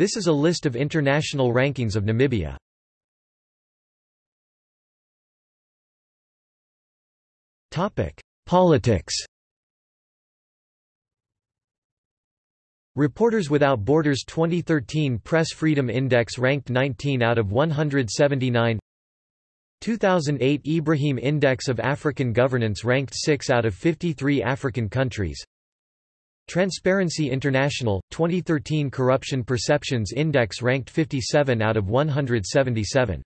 This is a list of international rankings of Namibia. Politics. Reporters Without Borders 2013 Press Freedom Index ranked 19 out of 179. 2008 Ibrahim Index of African Governance ranked 6 out of 53 African countries. Transparency International 2013 Corruption Perceptions Index ranked 57 out of 177.